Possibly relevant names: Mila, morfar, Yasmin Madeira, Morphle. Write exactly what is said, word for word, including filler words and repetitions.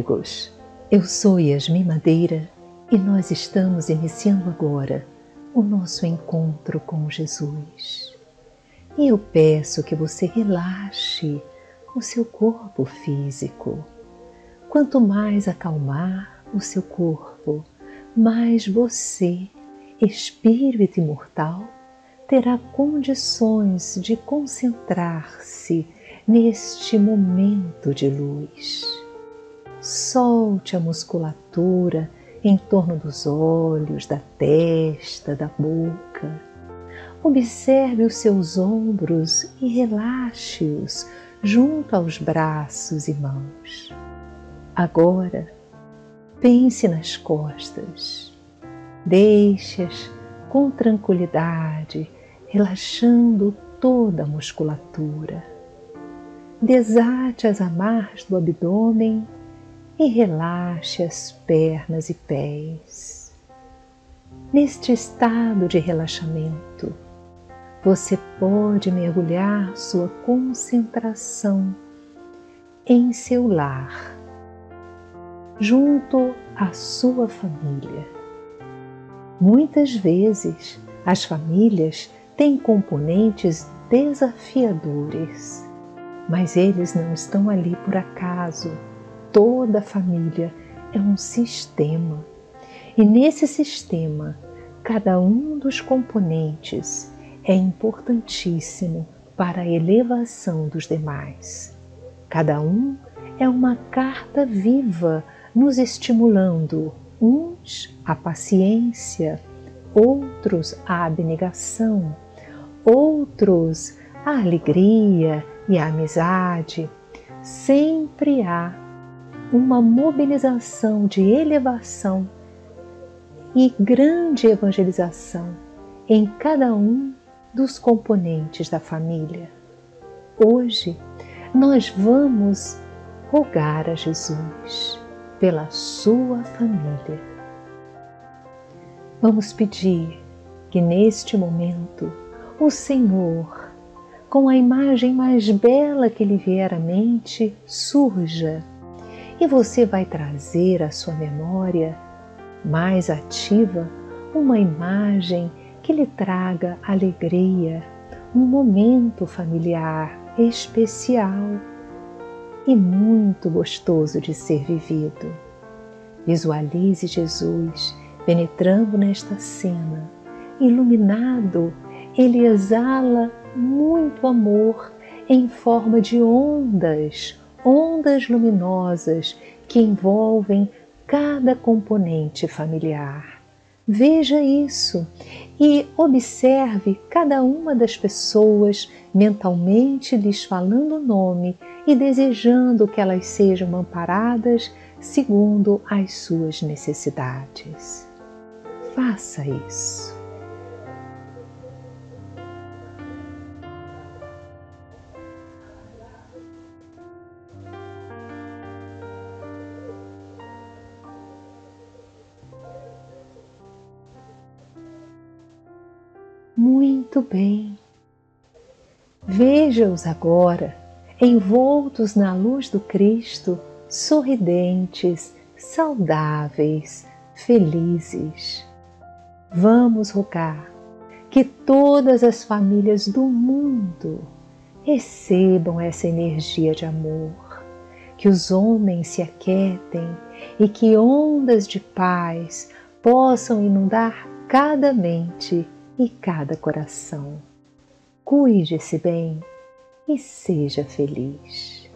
amigos, eu sou Yasmin Madeira e nós estamos iniciando agora o nosso encontro com Jesus. E eu peço que você relaxe o seu corpo físico. Quanto mais acalmar o seu corpo, mais você, espírito imortal, terá condições de concentrar-se neste momento de luz. Solte a musculatura em torno dos olhos, da testa, da boca. Observe os seus ombros e relaxe-os junto aos braços e mãos. Agora, pense nas costas. Deixe-as com tranquilidade, relaxando toda a musculatura. Desate as amarras do abdômen e relaxe as pernas e pés. Neste estado de relaxamento, você pode mergulhar sua concentração em seu lar, junto à sua família. Muitas vezes, as famílias têm componentes desafiadores. Mas eles não estão ali por acaso. Toda família é um sistema. E nesse sistema, cada um dos componentes é importantíssimo para a elevação dos demais. Cada um é uma carta viva nos estimulando, uns à paciência, outros à abnegação, outros à alegria e a amizade. Sempre há uma mobilização de elevação e grande evangelização em cada um dos componentes da família. Hoje, nós vamos rogar a Jesus pela sua família. Vamos pedir que neste momento o Senhor, com a imagem mais bela que lhe vier à mente, surja, e você vai trazer à sua memória mais ativa uma imagem que lhe traga alegria, um momento familiar especial e muito gostoso de ser vivido. Visualize Jesus penetrando nesta cena. Iluminado, ele exala muito amor em forma de ondas, ondas luminosas que envolvem cada componente familiar. Veja isso e observe cada uma das pessoas mentalmente lhes falando o nome e desejando que elas sejam amparadas segundo as suas necessidades. Faça isso. Muito bem. Veja-os agora, envoltos na luz do Cristo, sorridentes, saudáveis, felizes. Vamos rogar que todas as famílias do mundo recebam essa energia de amor, que os homens se aquietem e que ondas de paz possam inundar cada mente e cada coração. Cuide-se bem e seja feliz.